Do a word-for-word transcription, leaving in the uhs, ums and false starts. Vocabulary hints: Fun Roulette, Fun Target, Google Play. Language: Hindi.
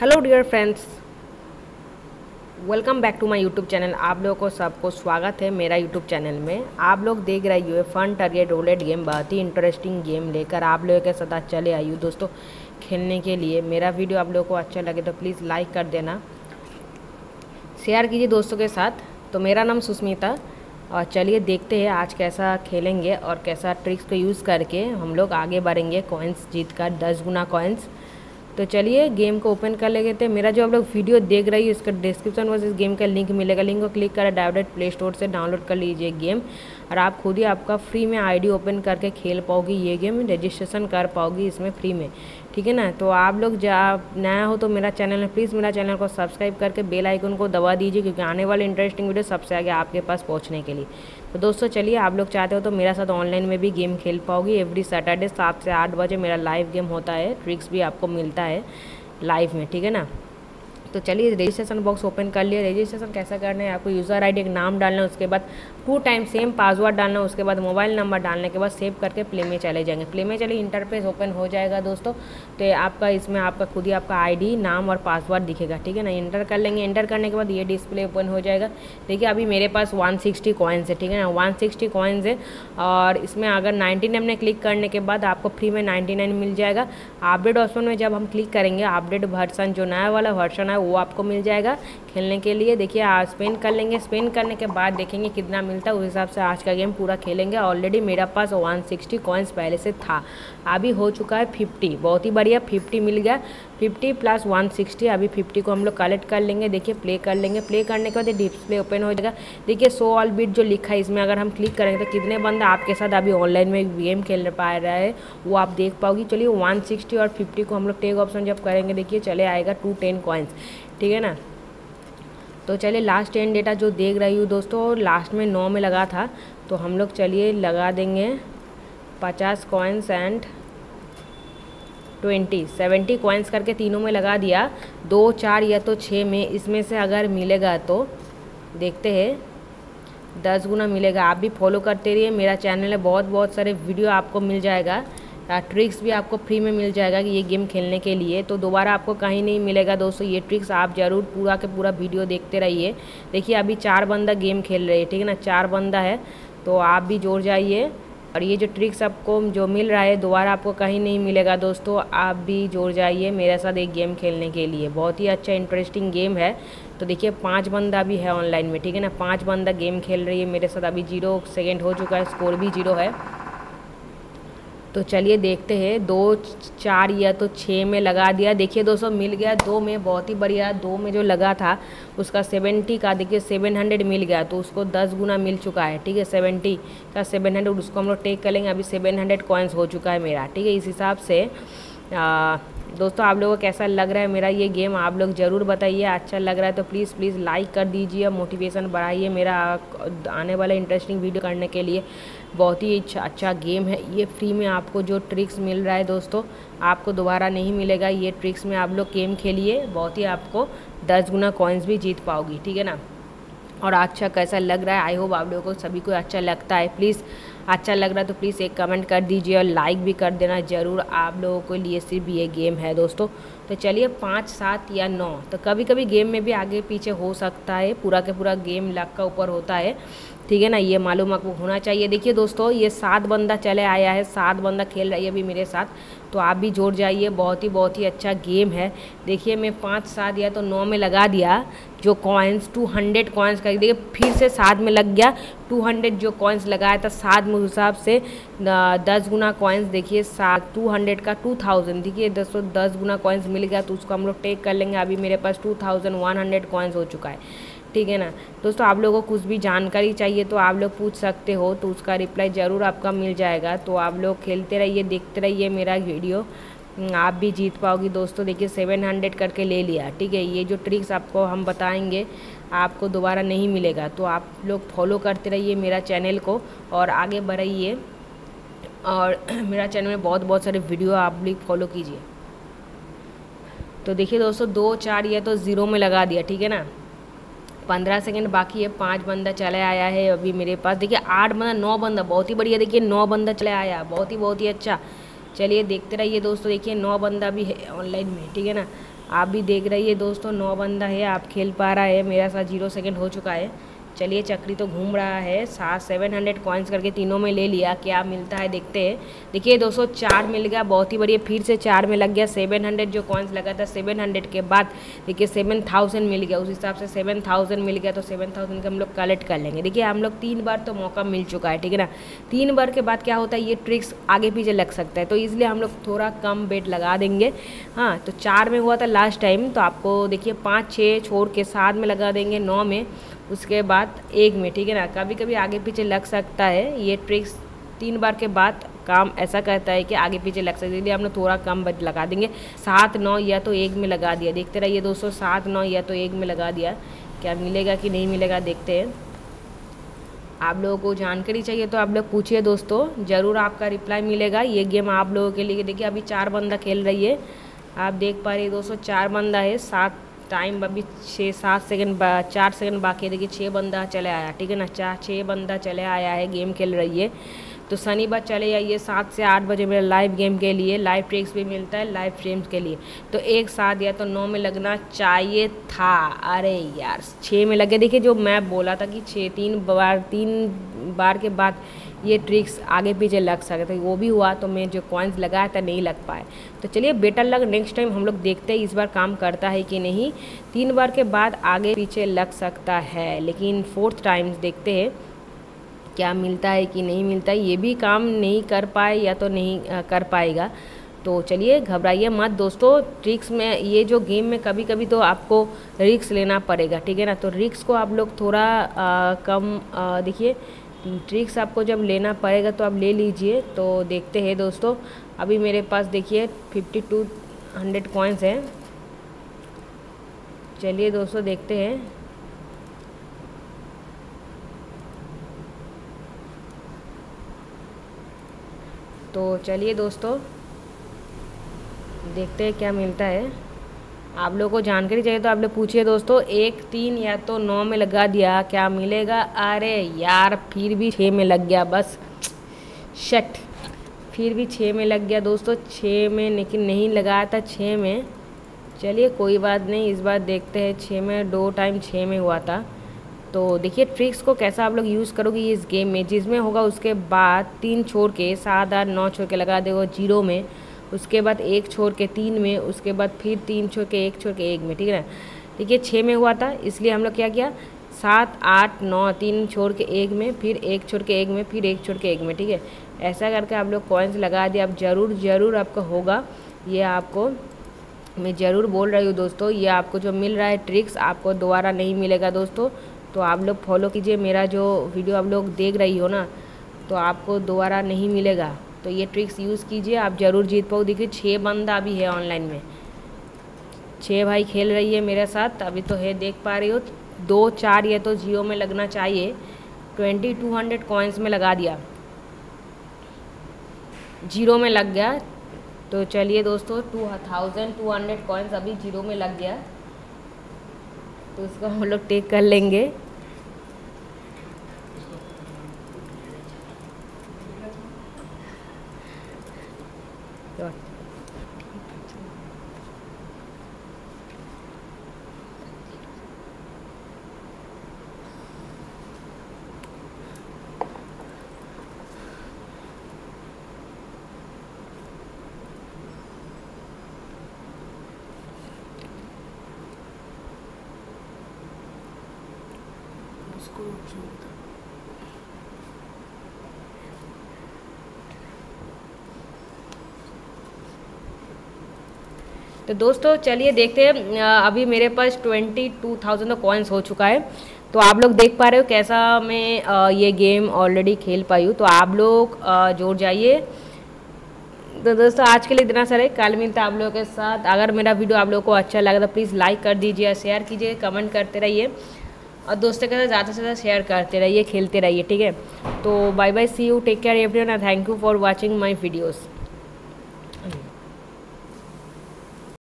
Hello dear friends, welcome back to my YouTube channel. आप लोगों को सबको स्वागत है मेरा यूट्यूब चैनल में। आप लोग देख रहे हो फन टारगेट रोलेट गेम, बहुत ही इंटरेस्टिंग गेम लेकर आप लोगों के साथ चले आई हूँ दोस्तों खेलने के लिए। मेरा वीडियो आप लोगों को अच्छा लगे तो प्लीज़ लाइक कर देना, शेयर कीजिए दोस्तों के साथ। तो मेरा नाम सुष्मिता, और चलिए देखते हैं आज कैसा खेलेंगे और कैसा ट्रिक्स को यूज़ करके हम लोग आगे बढ़ेंगे कॉइन्स जीत कर, दस गुना कॉइन्स। तो चलिए गेम को ओपन कर लेते हैं। मेरा जो आप लोग वीडियो देख रही है इसका डिस्क्रिप्शन में इस गेम का लिंक मिलेगा, लिंक को क्लिक कर डायरेक्ट प्ले स्टोर से डाउनलोड कर लीजिए गेम, और आप खुद ही आपका फ्री में आईडी ओपन करके खेल पाओगी ये गेम, रजिस्ट्रेशन कर पाओगी इसमें फ्री में, ठीक है ना। तो आप लोग जब नया हो तो मेरा चैनल है, प्लीज़ मेरा चैनल को सब्सक्राइब करके बेल आइकन को दबा दीजिए, क्योंकि आने वाले इंटरेस्टिंग वीडियो सबसे आगे आपके पास पहुँचने के लिए। तो दोस्तों चलिए, आप लोग चाहते हो तो मेरे साथ ऑनलाइन में भी गेम खेल पाओगी। एवरी सैटरडे सात से आठ बजे मेरा लाइव गेम होता है, ट्रिक्स भी आपको मिलता है लाइव में, ठीक है ना। तो चलिए रजिस्ट्रेशन बॉक्स ओपन कर लिए। रजिस्ट्रेशन कैसा करना है, आपको यूज़र आईडी एक नाम डालना है, उसके बाद टू टाइम सेम पासवर्ड डालना है, उसके बाद मोबाइल नंबर डालने के बाद सेव करके प्ले में चले जाएंगे। प्ले में चले इंटरफेस ओपन हो जाएगा दोस्तों। तो आपका इसमें आपका खुद ही आपका आईडी, नाम और पासवर्ड दिखेगा, ठीक है ना। इंटर कर लेंगे। इंटर करने के बाद ये डिस्प्ले ओपन हो जाएगा। देखिए अभी मेरे पास वन सिक्सटी कॉइन्स है, ठीक है ना, वन सिक्सटी कॉइन्स है। और इसमें अगर नाइन्टी नाइन में क्लिक करने के बाद आपको फ्री में नाइन्टी नाइन मिल जाएगा। अपडेट ऑप्शन में जब हम क्लिक करेंगे, अपडेट वर्सन जो नया वाला वर्सन है वो आपको मिल जाएगा खेलने के लिए। देखिए स्पेंड कर लेंगे। स्पेंड करने के बाद देखेंगे कितना मिलता है, उस हिसाब से आज का गेम पूरा खेलेंगे। ऑलरेडी मेरा पास वन सिक्सटी कॉइन्स पहले से था, अभी हो चुका है फिफ्टी, बहुत ही बढ़िया, फिफ्टी मिल गया। फिफ्टी प्लस वन सिक्सटी, अभी फिफ्टी को हम लोग कलेक्ट कर लेंगे। देखिए प्ले कर लेंगे। प्ले करने के बाद डिस्प्ले ओपन हो जाएगा। देखिए शो ऑल बिट जो लिखा है इसमें अगर हम क्लिक करेंगे तो कितने बंदा आपके साथ अभी ऑनलाइन में गेम खेल पा रहा है वो आप देख पाओगी। चलिए वन सिक्सटी और फिफ्टी को हम लोग टेक ऑप्शन जब करेंगे, देखिए चले आएगा टू टेन कॉइन्स, ठीक है ना। तो चलिए लास्ट टेन डेटा जो देख रही हूँ दोस्तों, लास्ट में नौ में लगा था, तो हम लोग चलिए लगा देंगे पचास coins and twenty, seventy coins करके तीनों में लगा दिया, दो चार या तो छः में, इसमें से अगर मिलेगा तो देखते हैं दस गुना मिलेगा। आप भी फॉलो करते रहिए, मेरा चैनल है, बहुत बहुत सारे वीडियो आपको मिल जाएगा, ट्रिक्स भी आपको फ्री में मिल जाएगा कि ये गेम खेलने के लिए, तो दोबारा आपको कहीं नहीं मिलेगा दोस्तों ये ट्रिक्स। आप ज़रूर पूरा के पूरा वीडियो देखते रहिए। देखिए अभी चार बंदा गेम खेल रहे हैं, ठीक है ना, चार बंदा है, तो आप भी जोड़ जाइए। और ये जो ट्रिक्स आपको जो मिल रहा है दोबारा आपको कहीं नहीं मिलेगा दोस्तों, आप भी जोड़ जाइए मेरे साथ एक गेम खेलने के लिए। बहुत ही अच्छा इंटरेस्टिंग गेम है। तो देखिए पांच बंदा भी है ऑनलाइन में, ठीक है ना, पांच बंदा गेम खेल रही है मेरे साथ। अभी जीरो सेकेंड हो चुका है, स्कोर भी जीरो है। तो चलिए देखते हैं, दो चार या तो छः में लगा दिया। देखिए दोस्तों मिल गया दो में, बहुत ही बढ़िया। दो में जो लगा था उसका सेवेंटी का देखिए सेवन हंड्रेड मिल गया, तो उसको दस गुना मिल चुका है, ठीक है। सेवेंटी का सेवन हंड्रेड उसको हम लोग टेक कर लेंगे। अभी सेवन हंड्रेड कॉइन्स हो चुका है मेरा, ठीक है। इस हिसाब से आ, दोस्तों आप लोगों को कैसा लग रहा है मेरा ये गेम आप लोग ज़रूर बताइए। अच्छा लग रहा है तो प्लीज़ प्लीज़ लाइक कर दीजिए, मोटिवेशन बढ़ाइए मेरा आने वाला इंटरेस्टिंग वीडियो करने के लिए। बहुत ही अच्छा अच्छा गेम है ये, फ्री में आपको जो ट्रिक्स मिल रहा है दोस्तों आपको दोबारा नहीं मिलेगा। ये ट्रिक्स में आप लोग गेम खेलिए, बहुत ही आपको दस गुना कॉइन्स भी जीत पाओगी, ठीक है ना। और अच्छा कैसा लग रहा है, आई होप आप लोगों को सभी को अच्छा लगता है। प्लीज़ अच्छा लग रहा है तो प्लीज़ एक कमेंट कर दीजिए और लाइक भी कर देना ज़रूर। आप लोगों के लिए सिर्फ ये गेम है दोस्तों। तो चलिए पाँच सात या नौ, तो कभी कभी गेम में भी आगे पीछे हो सकता है, पूरा के पूरा गेम लाख का ऊपर होता है, ठीक है ना, ये मालूम आपको होना चाहिए। देखिए दोस्तों ये सात बंदा चले आया है, सात बंदा खेल रही है अभी मेरे साथ, तो आप भी जोड़ जाइए। बहुत ही बहुत ही अच्छा गेम है। देखिए मैं पाँच सात या तो नौ में लगा दिया जो कॉइन्स, टू हंड्रेड कॉइन्स का, देखिए फिर से सात में लग गया टू हंड्रेड जो कॉइन्स लगाया था सात में, हिसाब से दस गुना कॉइन्स। देखिए सात टू हंड्रेड का टू थाउजेंड, देखिए दस सौ दस गुना कॉइन्स मिल गया, तो उसको हम लोग टेक कर लेंगे। अभी मेरे पास two thousand one hundred coins हो चुका है, ठीक है ना। दोस्तों आप लोगों को कुछ भी जानकारी चाहिए तो आप लोग पूछ सकते हो, तो उसका रिप्लाई ज़रूर आपका मिल जाएगा। तो आप लोग खेलते रहिए, देखते रहिए मेरा वीडियो, आप भी जीत पाओगी दोस्तों। देखिए सेवन हंड्रेड करके ले लिया, ठीक है। ये जो ट्रिक्स आपको हम बताएंगे आपको दोबारा नहीं मिलेगा, तो आप लोग फॉलो करते रहिए मेरा चैनल को और आगे बढ़ाइए। और मेरा चैनल में बहुत बहुत सारे वीडियो आप लोग फॉलो कीजिए। तो देखिए दोस्तों दो चार या तो ज़ीरो में लगा दिया, ठीक है ना। पंद्रह सेकंड बाकी है, पांच बंदा चले आया है अभी मेरे पास। देखिए आठ बंदा, नौ बंदा, बहुत ही बढ़िया। देखिए नौ बंदा चले आया, बहुत ही बहुत ही अच्छा। चलिए देखते रहिए दोस्तों। देखिए नौ बंदा भी है ऑनलाइन में, ठीक है ना। आप भी देख रही है दोस्तों, नौ बंदा है, आप खेल पा रहा है। मेरा साथ जीरो सेकंड हो चुका है। चलिए चक्री तो घूम रहा है, सात सेवन हंड्रेड कॉइन्स करके तीनों में ले लिया। क्या मिलता है देखते हैं। देखिए दोस्तों चार मिल गया, बहुत ही बढ़िया। फिर से चार में लग गया, सेवन हंड्रेड जो कॉइन्स लगा था सेवन हंड्रेड के बाद देखिए सेवन थाउजेंड मिल गया। उस हिसाब से सेवन थाउजेंड मिल गया तो सेवन थाउजेंड का हम लोग कलेक्ट कर लेंगे। देखिए हम लोग तीन बार तो मौका मिल चुका है, ठीक है ना। तीन बार के बाद क्या होता है, ये ट्रिक्स आगे पीछे लग सकता है, तो इसलिए हम लोग थोड़ा कम बेट लगा देंगे। हाँ, तो चार में हुआ था लास्ट टाइम, तो आपको देखिए पाँच छः छोड़ के सात में लगा देंगे, नौ में, उसके बाद एक में, ठीक है ना। कभी कभी आगे पीछे लग सकता है ये ट्रिक्स, तीन बार के बाद काम ऐसा करता है कि आगे पीछे लग सकता है, इसलिए हम लोग थोड़ा कम बच लगा देंगे। सात नौ या तो एक में लगा दिया, देखते रहिए दोस्तों, सात नौ या तो एक में लगा दिया। क्या मिलेगा कि नहीं मिलेगा देखते हैं। आप लोगों को जानकारी चाहिए तो आप लोग पूछिए दोस्तों, ज़रूर आपका रिप्लाई मिलेगा। ये गेम आप लोगों के लिए, देखिए अभी चार बंदा खेल रही है, आप देख पा रहे हैं दोस्तों, चार बंदा है, सात टाइम अभी छः सात सेकंड बा चार सेकंड बाकी है। देखिए छः बंदा चले आया, ठीक है ना, चार छः बंदा चले आया है, गेम खेल रही है। तो शनिवार चले आइए सात से आठ बजे मेरा लाइव गेम के लिए, लाइव ट्रिक्स भी मिलता है लाइव स्ट्रीम्स के लिए। तो एक साथ या तो नौ में लगना चाहिए था, अरे यार छः में लगे। देखिए जो मैं बोला था कि छः तीन बार तीन बार के बाद ये ट्रिक्स आगे पीछे लग सकता है, वो भी हुआ। तो मैं जो कॉइन्स लगाया था नहीं लग पाए, तो चलिए बेटर लग, नेक्स्ट टाइम हम लोग देखते हैं इस बार काम करता है कि नहीं। तीन बार के बाद आगे पीछे लग सकता है, लेकिन फोर्थ टाइम्स देखते हैं क्या मिलता है कि नहीं मिलता है। ये भी काम नहीं कर पाए या तो नहीं कर पाएगा। तो चलिए घबराइए मत दोस्तों, ट्रिक्स में ये जो गेम में कभी कभी तो आपको रिस्क लेना पड़ेगा, ठीक है ना। तो रिस्क को आप लोग थोड़ा आ, कम, देखिए ट्रिक्स आपको जब लेना पड़ेगा तो आप ले लीजिए। तो देखते हैं दोस्तों, अभी मेरे पास देखिए फिफ्टी टू हंड्रेड कॉइन्स हैं। चलिए दोस्तों देखते हैं, तो चलिए दोस्तों देखते हैं क्या मिलता है। आप लोगों को जानकारी चाहिए तो आप लोग पूछिए दोस्तों। एक तीन या तो नौ में लगा दिया, क्या मिलेगा, अरे यार फिर भी छः में लग गया, बस शट, फिर भी छः में लग गया दोस्तों। छः में लेकिन नहीं लगाया था, छः में, चलिए कोई बात नहीं, इस बार देखते हैं। छः में दो टाइम छः में हुआ था। तो देखिए ट्रिक्स को कैसा आप लोग यूज़ करोगे इस गेम में, जिसमें होगा उसके बाद तीन छोड़ के सात आठ नौ छोड़ के लगा देगा जीरो में, उसके बाद एक छोड़ के तीन में, उसके बाद फिर तीन छोड़ के एक छोड़ के एक में, ठीक है ना। देखिए छः में हुआ था, इसलिए हम लोग क्या किया, सात आठ नौ तीन छोड़ के एक में, फिर एक छोड़ के एक में, फिर एक छोड़ के एक में, ठीक है। ऐसा करके आप लोग कॉइन्स लगा दिए। आप ज़रूर ज़रूर आपका होगा, ये आपको मैं ज़रूर बोल रही हूँ दोस्तों। ये आपको जो मिल रहा है ट्रिक्स आपको दोबारा नहीं मिलेगा दोस्तों। तो आप लोग फॉलो कीजिए मेरा जो वीडियो आप लोग देख रही हो ना, तो आपको दोबारा नहीं मिलेगा। तो ये ट्रिक्स यूज़ कीजिए, आप ज़रूर जीत पाओ। देखिए छः बंदा अभी है ऑनलाइन में, छः भाई खेल रही है मेरे साथ अभी तो है, देख पा रही हो। दो चार ये तो जियो में लगना चाहिए, ट्वेंटी टू हंड्रेड कॉइन्स में लगा दिया, जीरो में लग गया। तो चलिए दोस्तों two thousand two hundred coins अभी जीरो में लग गया, तो उसको हम लोग टेक कर लेंगे। तो दोस्तों चलिए देखते हैं, अभी मेरे पास ट्वेंटी टू थाउजेंड कॉइन्स हो चुका है। तो आप लोग देख पा रहे हो कैसा मैं ये गेम ऑलरेडी खेल पाई हूँ। तो आप लोग जोड़ जाइए। तो दोस्तों आज के लिए इतना सारे, कल मिलता आप लोगों के साथ। अगर मेरा वीडियो आप लोगों को अच्छा लगा तो प्लीज़ लाइक कर दीजिए, शेयर कीजिए, कमेंट करते रहिए और दोस्तों के साथ ज़्यादा से ज़्यादा शेयर करते रहिए, खेलते रहिए, ठीक है। तो bye bye, see you, take care everyone, thank you for watching my videos.